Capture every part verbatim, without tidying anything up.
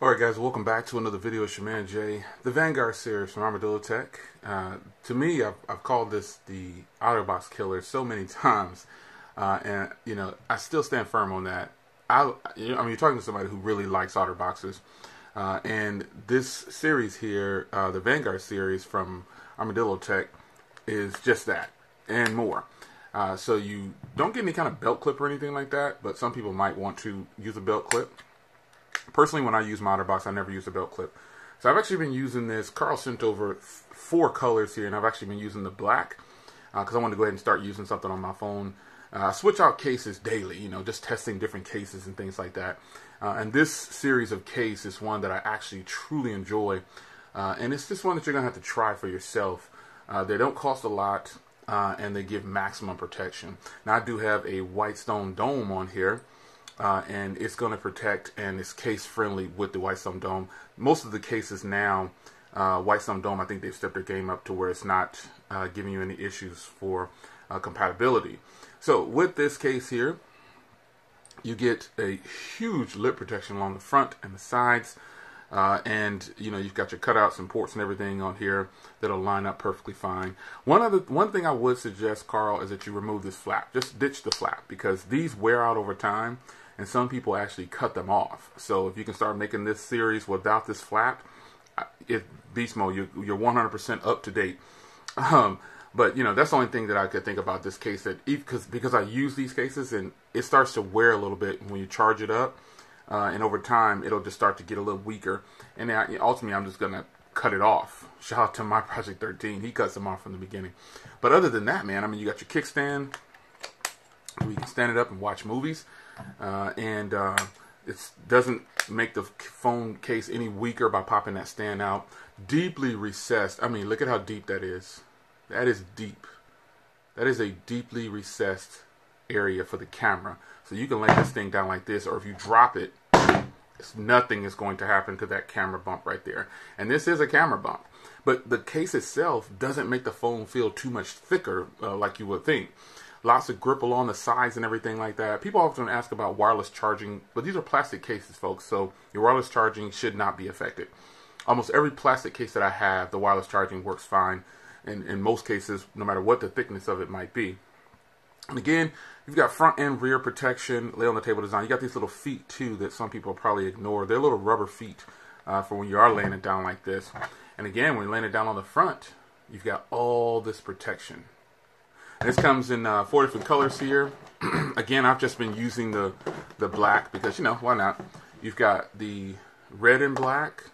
Alright guys, welcome back to another video of Shaman J, the Vanguard series from ArmadilloTek. Uh, to me, I've, I've called this the OtterBox killer so many times, uh, and you know, I still stand firm on that. I, you know, I mean, you're talking to somebody who really likes OtterBoxes, uh, and this series here, uh, the Vanguard series from ArmadilloTek, is just that and more. Uh, so you don't get any kind of belt clip or anything like that, but some people might want to use a belt clip. Personally, when I use my OtterBox, I never use a belt clip. So I've actually been using this. Carl sent over four colors here, and I've actually been using the black because uh, I wanted to go ahead and start using something on my phone. Uh, I switch out cases daily, you know, just testing different cases and things like that. Uh, and this series of case is one that I actually truly enjoy. Uh, and it's just one that you're going to have to try for yourself. Uh, they don't cost a lot, uh, and they give maximum protection. Now, I do have a Whitestone Dome on here. Uh, and it's going to protect, and it's case friendly with the Whitestone Dome. Most of the cases now, uh, Whitestone Dome, I think they've stepped their game up to where it's not uh, giving you any issues for uh, compatibility. So with this case here, you get a huge lip protection along the front and the sides, uh, and you know, you've got your cutouts and ports and everything on here that'll line up perfectly fine. One other one thing I would suggest, Carl, is that you remove this flap. Just ditch the flap because these wear out over time. And some people actually cut them off. So if you can start making this series without this flap, it beats mode. You're, you're one hundred percent up to date. Um, but you know, that's the only thing that I could think about this case, that because because I use these cases and it starts to wear a little bit when you charge it up, uh, and over time it'll just start to get a little weaker. And I, ultimately, I'm just gonna cut it off. Shout out to my Project thirteen. He cuts them off from the beginning. But other than that, man, I mean, you got your kickstand. We can stand it up and watch movies. Uh, and uh, it doesn't make the phone case any weaker by popping that stand out. Deeply recessed. I mean, look at how deep that is. That is deep. That is a deeply recessed area for the camera. So you can lay this thing down like this, or if you drop it, it's, nothing is going to happen to that camera bump right there. And this is a camera bump. But the case itself doesn't make the phone feel too much thicker uh, like you would think. Lots of grip along the sides and everything like that. People often ask about wireless charging, but these are plastic cases, folks, so your wireless charging should not be affected. Almost every plastic case that I have, the wireless charging works fine, and in most cases, no matter what the thickness of it might be. And again, you've got front and rear protection, lay on the table design. You got these little feet, too, that some people probably ignore. They're little rubber feet uh, for when you are laying it down like this. And again, when you're laying it down on the front, you've got all this protection. This comes in uh, four different colors here. Again, I've just been using the, the black because, you know, why not? You've got the red and black,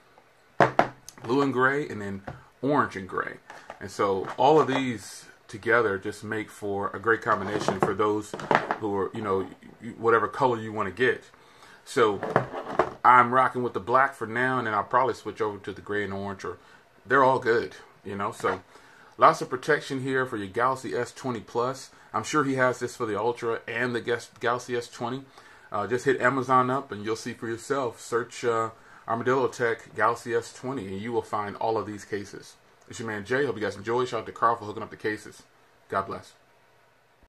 blue and gray, and then orange and gray. And so all of these together just make for a great combination for those who are, you know, whatever color you want to get. So I'm rocking with the black for now, and then I'll probably switch over to the gray and orange. Or they're all good, you know, so... Lots of protection here for your Galaxy S twenty Plus. I'm sure he has this for the Ultra and the Galaxy S twenty. Uh, just hit Amazon up and you'll see for yourself. Search uh, ArmadilloTek Galaxy S twenty and you will find all of these cases. It's your man Jay. Hope you guys enjoy. Shout out to Carl for hooking up the cases. God bless.